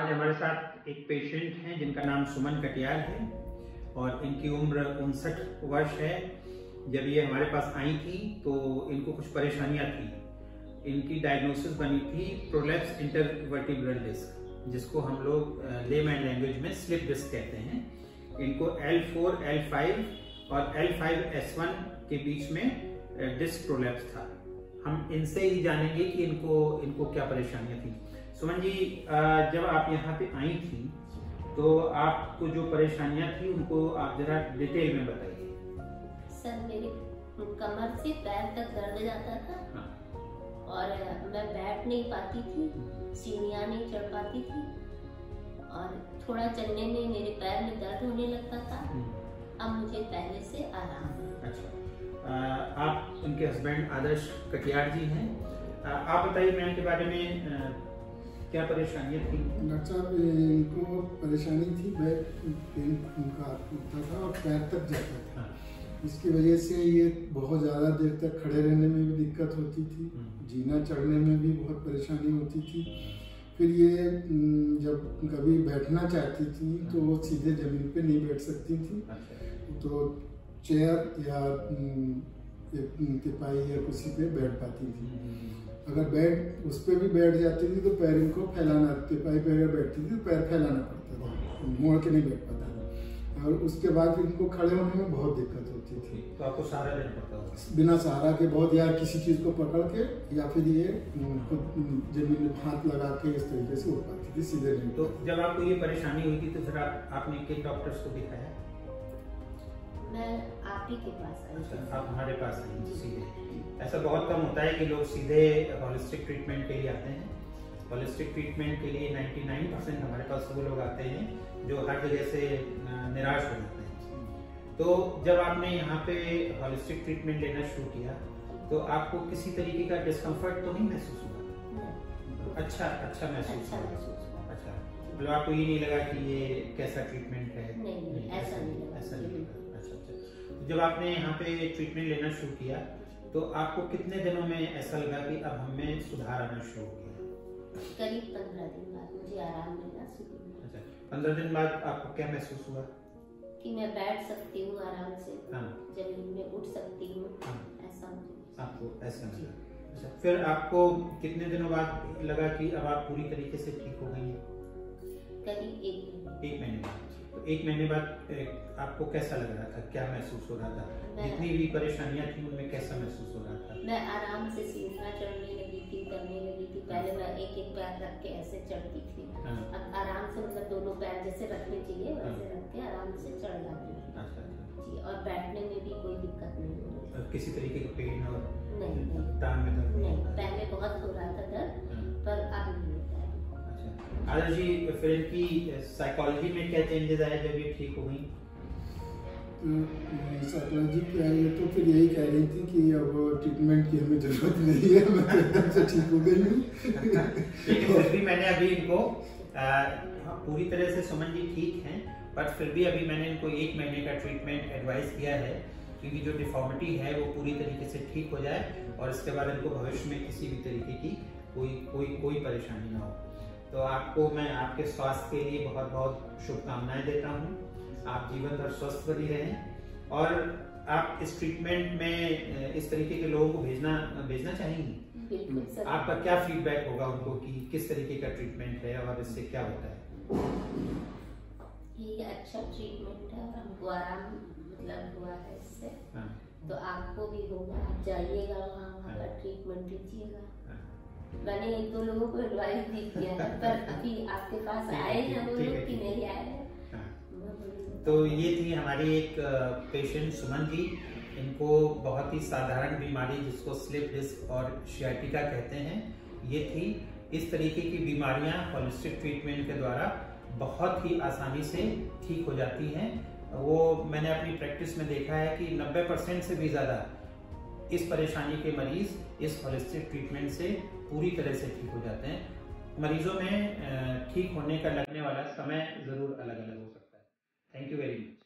आज हमारे साथ एक पेशेंट हैं जिनका नाम सुमन कटियार है और इनकी उम्र 59 वर्ष है। जब ये हमारे पास आई थी तो इनको कुछ परेशानियां थी। इनकी डायग्नोसिस बनी थी प्रोलेप्स इंटरवर्टिब्रल डिस्क, जिसको हम लोग लेमैन लैंग्वेज में स्लिप डिस्क कहते हैं। इनको L4-L5 और L5-S1 के बीच में डिस्क प्रोलेप्स था। हम इनसे ही जानेंगे कि इनको क्या परेशानियां थी। सुमन जी, जब आप यहाँ पे आई थी तो आपको जो परेशानियां थी उनको आप जरा डिटेल में बताइए। सर, मेरी कमर से पैर तक दर्द जाता था। हाँ। और मैं बैठ नहीं पाती थी, सीढ़ियाँ नहीं चढ़ पाती थी और थोड़ा चलने में मेरे पैर में दर्द होने लगता था। अब मुझे पहले से आराम है। अच्छा, आप उनके हस्बैंड आदर्श कटिहार जी हैं। आप बताइए मैम के बारे में क्या परेशानी थी। डॉक्टर साहब, इनको परेशानी थी, बैक पेन उनका उठता था और पैर तक जाता था। इसकी वजह से ये बहुत ज़्यादा देर तक खड़े रहने में भी दिक्कत होती थी, जीना चढ़ने में भी बहुत परेशानी होती थी। फिर ये जब कभी बैठना चाहती थी तो वो सीधे ज़मीन पे नहीं बैठ सकती थी, तो चेयर या तिपाही या कुर्सी पे बैठ पाती थी। अगर बैठ उस पर भी बैठ जाती थी तो पैर इनको फैलाना, तिपाही पे अगर बैठती थी तो पैर फैलाना पड़ता था, मोड़ के नहीं बैठ पाता था। और उसके बाद इनको खड़े होने में बहुत दिक्कत होती थी। तो आपको सहारा लेना पड़ता था, बिना सहारा के बहुत, या किसी चीज़ को पकड़ के या फिर ये जमीन में हाथ लगा के इस तरीके से उठ पाती थी, सीधे नहीं। तो जब आपको ये परेशानी हुई थी तो फिर आपने किन डॉक्टर्स को दिखाया? मैं आप ही के पास आई। अच्छा, आप हमारे पास आई सीधे। ऐसा बहुत कम होता है कि लोग सीधे हॉलिस्टिक ट्रीटमेंट के लिए आते हैं। हॉलिस्टिक ट्रीटमेंट के लिए 99% हमारे पास वो लोग आते हैं जो हर जगह से निराश हो जाते हैं। तो जब आपने यहाँ पे हॉलिस्टिक ट्रीटमेंट लेना शुरू किया तो आपको किसी तरीके का डिस्कम्फर्ट तो नहीं महसूस हुआ? अच्छा महसूस हुआ। अच्छा, मतलब आपको ये नहीं लगा कि ये कैसा ट्रीटमेंट है? नहीं, ऐसा नहीं लगा। जब आपने यहाँ पे ट्रीटमेंट लेना शुरू किया तो आपको कितने दिनों में ऐसा लगा कि अब हमें सुधार आना शुरू हो गया? करीब 15 दिन बाद मुझे आराम मिला। अच्छा, 15 दिन बाद आपको क्या महसूस हुआ? कि मैं बैठ सकती हूँ आराम से। हाँ। जमीन में उठ सकती हूँ। हाँ। ऐसा आपको ऐसा मिला। अच्छा, फिर आपको कितने दिनों बाद लगा कि अब आप पूरी तरीके से ठीक हो गई हैं? करीब 1 महीने बाद। तो 1 महीने बाद आपको कैसा लग रहा था, क्या महसूस हो रहा था? जितनी भी परेशानियां थी उनमें कैसा महसूस हो रहा था? मैं आराम से सीढ़ियां चढ़ने लगी थी, करने लगी थी। पहले मैं एक-एक पैर रख के ऐसे चढ़ती थी। हाँ। अब आराम से, मतलब दोनों पैर जैसे रखने चाहिए वैसे रख के आराम से चढ़ जाती थी। अच्छा जी। और बैठने में भी कोई दिक्कत नहीं हो रही थी, किसी तरीके का पेन और टांग में दर्द नहीं। पहले बहुत हो रहा था दर्द, पर अब नहीं होता है। आदर्श जी, फिर इनकी साइकोलॉजी में क्या चेंजेस आए जब ये ठीक हो गई? साइकोलॉजी क्या है, तो फिर यही कह रही थी कि अब ट्रीटमेंट की हमें जरूरत नहीं है, मैं एकदम से ठीक हो गई हूँ। फिर भी मैंने अभी इनको पूरी तरह से, सुमन जी ठीक हैं, पर फिर भी अभी मैंने इनको 1 महीने का ट्रीटमेंट एडवाइस किया है क्योंकि जो डिफॉर्मिटी है वो पूरी तरीके से ठीक हो जाए और इसके बाद इनको भविष्य में किसी भी तरीके की कोई परेशानी ना हो। तो आपको मैं आपके स्वास्थ्य के लिए बहुत बहुत शुभकामनाएं देता हूँ। आप जीवन भर स्वस्थ बनी रहें। और आप इस ट्रीटमेंट में इस तरीके के लोगों को भेजना चाहेंगी? आपका क्या फीडबैक होगा उनको कि किस तरीके का ट्रीटमेंट है और इससे क्या होता है? ये अच्छा ट्रीटमेंट है और हमको आराम मतलब हुआ है इससे। हाँ। तो आपको भी होगा, आप जाइएगा वहाँ का ट्रीटमेंट लीजिएगा। हाँ। मैंने 1-2 लोगों को एडवाइस भी किया है, पर अभी आपके पास आए हैं वो लोग कि नहीं आए। तो ये थी हमारी एक पेशेंट सुमन जी। इनको बहुत ही साधारण बीमारी जिसको स्लिप डिस्क और साइटिका कहते हैं, ये थी। इस तरीके की बीमारियां हॉलिस्टिक ट्रीटमेंट के द्वारा बहुत ही आसानी से ठीक हो जाती हैं। वो मैंने अपनी प्रैक्टिस में देखा है कि 90% से भी ज़्यादा इस परेशानी के मरीज़ इस हॉलिस्टिक ट्रीटमेंट से पूरी तरह से ठीक हो जाते हैं। मरीजों में ठीक होने का लगने वाला समय ज़रूर अलग अलग हो सकता है। Thank you very much.